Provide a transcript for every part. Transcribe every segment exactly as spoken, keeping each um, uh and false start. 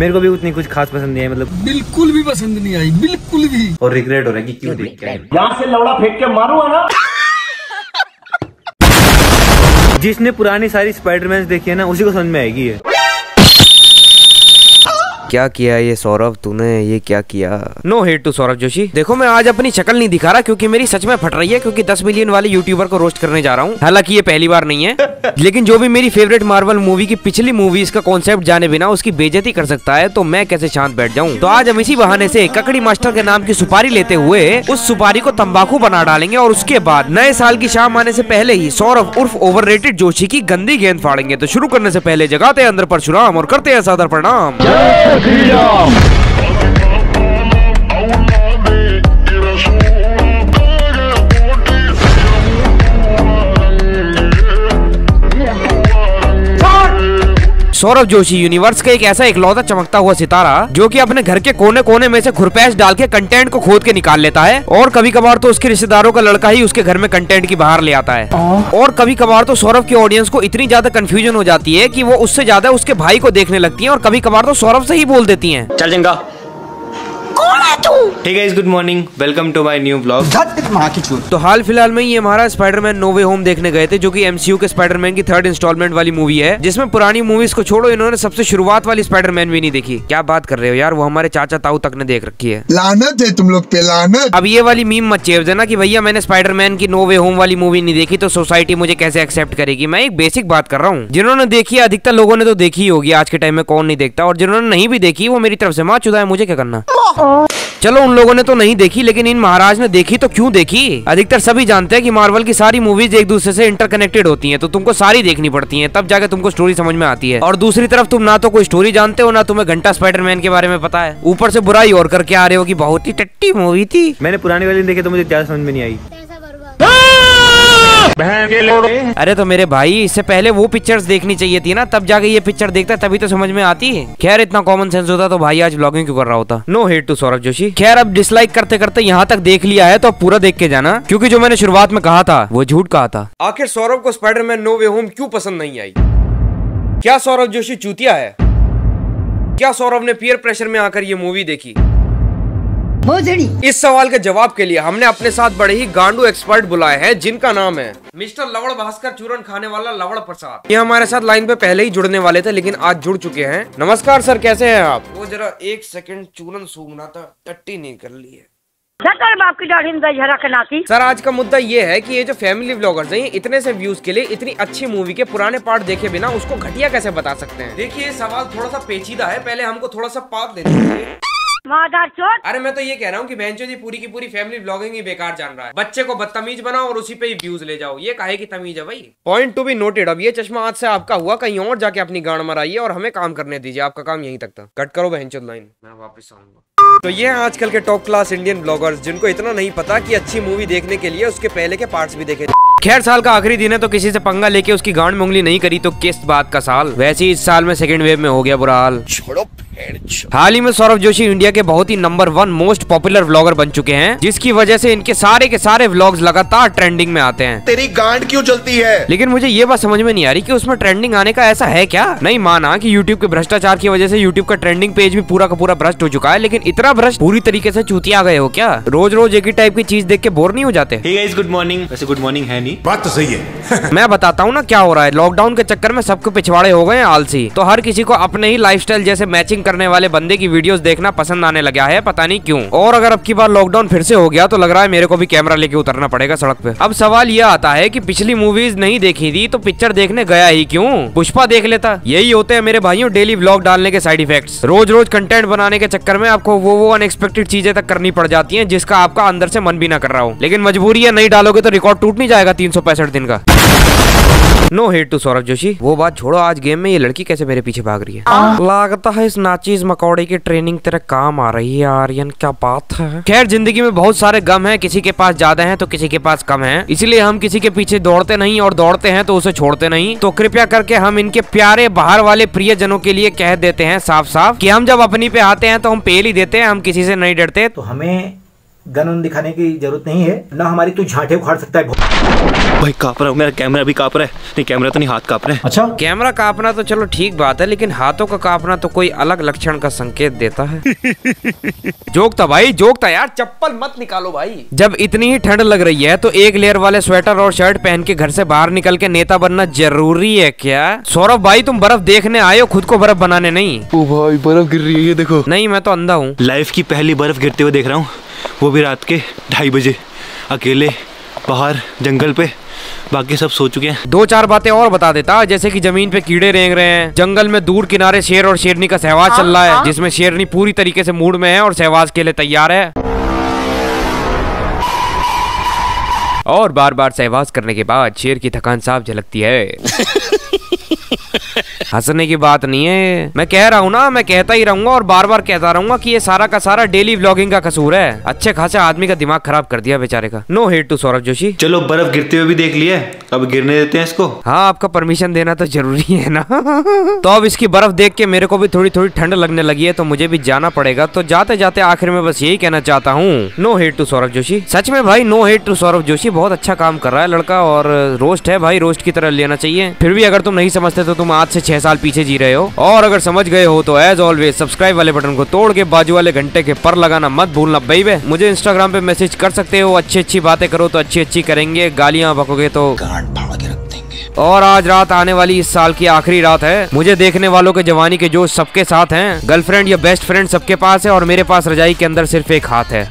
मेरे को भी उतनी कुछ खास पसंद नहीं आई, मतलब बिल्कुल भी पसंद नहीं आई, बिल्कुल भी। और रिग्रेट हो रहा है कि क्यों देख के आए, यहाँ से लौड़ा फेंक के मारूंगा ना। जिसने पुरानी सारी स्पाइडरमैन देखी है ना उसी को समझ में आएगी है। क्या किया ये सौरभ, तूने ये क्या किया? No hate to Saurabh Joshi. देखो मैं आज अपनी शक्ल नहीं दिखा रहा क्योंकि मेरी सच में फट रही है, क्योंकि दस मिलियन वाले यूट्यूबर को रोस्ट करने जा रहा हूँ। हालांकि ये पहली बार नहीं है लेकिन जो भी मेरी फेवरेट मार्वल मूवी की पिछली मूवीज का कॉन्सेप्ट जाने बिना उसकी बेइज्जती कर सकता है तो मैं कैसे शांत बैठ जाऊँ। तो आज हम इसी बहाने से ककड़ी मास्टर के नाम की सुपारी लेते हुए उस सुपारी को तम्बाकू बना डालेंगे और उसके बाद नए साल की शाम आने से पहले ही सौरभ उर्फ ओवररेटेड जोशी की गंदी गेंद फाड़ेंगे। तो शुरू करने से पहले जगाते हैं अंदर परशुराम और करते हैं सादर प्रणाम। सौरभ जोशी यूनिवर्स का एक ऐसा इकलौता चमकता हुआ सितारा जो कि अपने घर के कोने कोने में से खुरपैश डाल के कंटेंट को खोद के निकाल लेता है, और कभी कभार तो उसके रिश्तेदारों का लड़का ही उसके घर में कंटेंट की बाहर ले आता है। और कभी कभार तो सौरभ की ऑडियंस को इतनी ज्यादा कंफ्यूजन हो जाती है कि वो उससे ज्यादा उसके भाई को देखने लगती है और कभी कभार तो सौरभ से ही बोल देती है चल जंगा। Hey guys, good morning. Welcome to my new vlog. तो हाल फिलहाल में ये हमारा स्पाइडरमैन नो वे होम देखने गए थे जो कि एमसीयू के स्पाइडरमैन की थर्ड इंस्टॉलमेंट वाली मूवी है, जिसमें पुरानी मूवीज को छोड़ो इन्होंने सबसे शुरुआत वाली स्पाइडरमैन भी नहीं देखी। क्या बात कर रहे हो यार, वो हमारे चाचा ताऊ तक ने देख रखी है। लानत है तुम लोग पे लानत। अब ये वाली मीम मत चेप देना कि भैया मैंने स्पाइडरमैन की नो वे होम वाली मूवी नहीं देखी तो सोसाइटी मुझे कैसे एक्सेप्ट करेगी। मैं एक बेसिक बात कर रहा हूँ, जिन्होंने देखी है अधिकतर लोगों ने तो देखी होगी, आज के टाइम में कौन नहीं देखता, और जिन्होंने नहीं भी देखी वो मेरी तरफ से माँ चुदा है, मुझे क्या करना। चलो उन लोगों ने तो नहीं देखी लेकिन इन महाराज ने देखी तो क्यों देखी। अधिकतर सभी जानते हैं कि मार्वल की सारी मूवीज एक दूसरे से इंटरकनेक्टेड होती हैं, तो तुमको सारी देखनी पड़ती हैं तब जाके तुमको स्टोरी समझ में आती है। और दूसरी तरफ तुम ना तो कोई स्टोरी जानते हो ना तुम्हें घंटा स्पाइडरमैन के बारे में पता है, ऊपर से बुराई और करके आ रहे हो कि बहुत ही टट्टी मूवी थी। मैंने पुरानी वाली देखी तो मुझे क्या समझ में नहीं आई। अरे तो मेरे भाई इससे पहले वो पिक्चर्स देखनी चाहिए थी ना, तब जाके ये पिक्चर देखता तभी तो समझ में आती है। खैर इतना कॉमन सेंस होता तो भाई आज ब्लॉगिंग क्यों कर रहा होता। No hate to Saurabh Joshi. खैर अब डिसलाइक करते करते यहाँ तक देख लिया है तो अब पूरा देख के जाना, क्योंकि जो मैंने शुरुआत में कहा था वो झूठ कहा था। आखिर सौरभ को स्पाइडरमैन नो वे होम क्यों पसंद नहीं आई? क्या सौरभ जोशी चूतिया है? क्या सौरभ ने पीयर प्रेशर में आकर ये मूवी देखी? इस सवाल के जवाब के लिए हमने अपने साथ बड़े ही गांडू एक्सपर्ट बुलाए हैं जिनका नाम है मिस्टर लवड़ भास्कर चूरन खाने वाला लवड़ प्रसाद। ये हमारे साथ लाइन पे पहले ही जुड़ने वाले थे लेकिन आज जुड़ चुके हैं। नमस्कार सर, कैसे हैं आप? वो जरा एक सेकंड चूरन सूंघना था, टट्टी नहीं कर ली है आपकी। सर आज का मुद्दा ये है कि ये जो फैमिली व्लॉगर्स हैं ये इतने से व्यूज के लिए इतनी अच्छी मूवी के पुराने पार्ट देखे बिना उसको घटिया कैसे बता सकते हैं? देखिए ये सवाल थोड़ा सा पेचीदा है, पहले हमको थोड़ा सा पाप दे दीजिए। अरे मैं तो ये कह रहा हूँ कि बहनचोद जी पूरी की पूरी फैमिली ब्लॉगिंग ही बेकार जान रहा है, बच्चे को बदतमीज बनाओ और उसी पे ही व्यूज ले जाओ, ये काहे की तमीज है भाई। Point to be noted. अब ये चश्मा हाथ से आपका हुआ, कहीं और जाके अपनी गांड मराइए और हमें काम करने दीजिए, आपका काम यहीं तक था। कट करो बहनचोद लाइन, मैं वापस आऊंगा। तो ये है आजकल के टॉप क्लास इंडियन ब्लॉगर्स जिनको इतना नहीं पता कि अच्छी मूवी देखने के लिए उसके पहले के पार्ट्स भी देखे। खैर साल का आखिरी दिन है तो किसी से पंगा लेके उसकी गांड में उंगली नहीं करी तो किस बात का साल। वैसे ही इस साल में सेकंड वेव में हो गया बुरा हाल। हाल ही में सौरभ जोशी इंडिया के बहुत ही number one most popular vlogger बन चुके हैं, जिसकी वजह से इनके सारे के सारे व्लॉग्स लगातार ट्रेंडिंग में आते हैं। तेरी गांड क्यों चलती है? लेकिन मुझे ये बात समझ में नहीं आ रही कि उसमें ट्रेंडिंग आने का ऐसा है क्या? नहीं माना कि यूट्यूब के भ्रष्टाचार की वजह से यूट्यूब का ट्रेंडिंग पेज भी पूरा का पूरा भ्रष्ट हो चुका है, लेकिन इतना भ्रष्ट पूरी तरीके से चूतिया गए हो क्या? रोज रोज एक ही टाइप की चीज देख के बोर नहीं हो जाते? Good morning. वैसे गुड मॉर्निंग है नहीं, बात तो सही है। मैं बताता हूँ ना क्या हो रहा है, लॉकडाउन के चक्कर में सबको पिछवाड़े हो गए आलसी, तो हर किसी को अपने ही लाइफस्टाइल जैसे मैचिंग करने वाले बंदे की वीडियोस देखना पसंद आने लगा है, पता नहीं क्यों। और अगर अब की बार लॉकडाउन फिर से हो गया तो लग रहा है मेरे को भी कैमरा लेके उतरना पड़ेगा सड़क पे। अब सवाल ये आता है कि पिछली मूवीज नहीं देखी थी तो पिक्चर देखने गया ही क्यों? पुष्पा देख लेता। यही होते हैं मेरे भाइयों डेली व्लॉग डालने के साइड इफेक्ट्स। रोज रोज कंटेंट बनाने के चक्कर में आपको वो वो अनएक्सपेक्टेड चीजें तक करनी पड़ जाती है जिसका आपका अंदर से मन भी ना कर रहा हो, लेकिन मजबूरी है, नहीं डालोगे तो रिकॉर्ड टूट नहीं जाएगा तीन सौ पैंसठ दिन का। No hate to Saurabh Joshi. वो बात छोड़ो, आज गेम में ये लड़की कैसे मेरे पीछे भाग रही है? लगता है इस नाचीज मकौड़े की ट्रेनिंग तेरे काम आ रही है आर्यन, क्या बात है। खैर जिंदगी में बहुत सारे गम हैं, किसी के पास ज्यादा हैं तो किसी के पास कम हैं, इसलिए हम किसी के पीछे दौड़ते नहीं और दौड़ते हैं तो उसे छोड़ते नहीं। तो कृपया करके हम इनके प्यारे बाहर वाले प्रियजनों के लिए कह देते हैं साफ साफ कि हम जब अपनी पे आते हैं तो हम पेल ही देते हैं, हम किसी से नहीं डरते। तो हमें गन उन दिखाने की जरूरत नहीं है ना हमारी, तू झांटे उखाड़ सकता है। भाई काँप रहा है मेरा कैमरा भी, काँप रहा है। नहीं कैमरा तो नहीं, हाथ काँप रहा है। अच्छा कैमरा काँपना तो चलो ठीक बात है, लेकिन हाथों का काँपना तो कोई अलग लक्षण का संकेत देता है। जोक था भाई, जोक था यार, चप्पल मत निकालो भाई। जब इतनी ही ठंड लग रही है तो एक लेयर वाले स्वेटर और शर्ट पहन के घर से बाहर निकल के नेता बनना जरूरी है क्या? सौरभ भाई तुम बर्फ देखने आए हो, खुद को बर्फ बनाने नहीं। ओ भाई बर्फ गिर रही है देखो। नहीं मैं तो अंधा हूँ, लाइफ की पहली बर्फ गिरते हुए देख रहा हूँ, वो भी रात के ढाई बजे अकेले बाहर जंगल पे। बाकी सब सो चुके हैं। दो चार बातें और बता देता, जैसे कि जमीन पे कीड़े रेंग रहे हैं, जंगल में दूर किनारे शेर और शेरनी का सहवास चल रहा है, जिसमें शेरनी पूरी तरीके से मूड में है और सहवास के लिए तैयार है। और बार बार सहवास करने के बाद शेर की थकान साफ झलकती है। हंसने की बात नहीं है, मैं कह रहा हूँ ना, मैं कहता ही रहूंगा और बार बार कहता रहूंगा कि ये सारा का सारा डेली व्लॉगिंग का कसूर है। अच्छे खासे आदमी का दिमाग खराब कर दिया बेचारे का। No hate to Saurabh Joshi. चलो बर्फ गिरते हुए भी देख लिया, अब गिरने देते हैं इसको। हाँ आपका परमिशन देना तो जरूरी है ना। तो अब इसकी बर्फ देख के मेरे को भी थोड़ी थोड़ी ठंड लगने लगी है, तो मुझे भी जाना पड़ेगा। तो जाते जाते आखिर में बस यही कहना चाहता हूँ, no hate to Saurabh Joshi. सच में भाई no hate to Saurabh Joshi, बहुत अच्छा काम कर रहा है लड़का, और रोस्ट है भाई, रोस्ट की तरह लेना चाहिए। फिर भी अगर तुम नहीं समझते तो तुम आज से छह साल पीछे जी रहे हो, और अगर समझ गए हो तो एज ऑलवेज सब्सक्राइब वाले बटन को तोड़ के बाजू वाले घंटे के पर लगाना मत भूलना बेबी। मुझे इंस्टाग्राम पे मैसेज कर सकते हो, अच्छी अच्छी बातें करो तो अच्छी अच्छी करेंगे, गालियां बकोगे तो गांड फाड़ के रख देंगे। और आज रात आने वाली इस साल की आखिरी रात है, मुझे देखने वालों के जवानी के जोश सबके साथ हैं, गर्लफ्रेंड या बेस्ट फ्रेंड सबके पास है, और मेरे पास रजाई के अंदर सिर्फ एक हाथ है।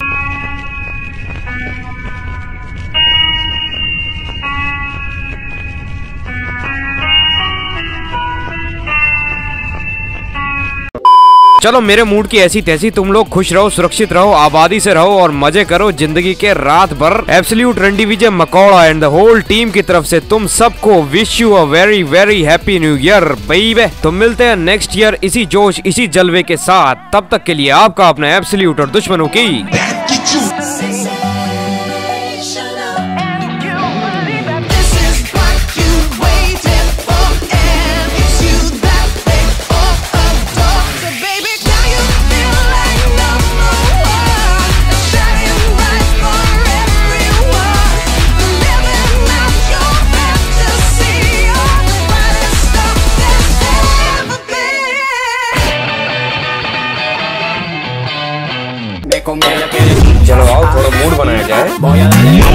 चलो मेरे मूड की ऐसी तैसी, तुम लोग खुश रहो, सुरक्षित रहो, आबादी से रहो और मजे करो जिंदगी के रात भर। एब्सोल्यूट रंडी विजय मकौड़ा एंड द होल टीम की तरफ से तुम सबको wish you a very very happy new year baby. तो मिलते हैं नेक्स्ट ईयर इसी जोश इसी जलवे के साथ, तब तक के लिए आपका अपना एब्सोल्यूट और दुश्मनों की। चलो आओ थोड़ा मूड बनाया जाए।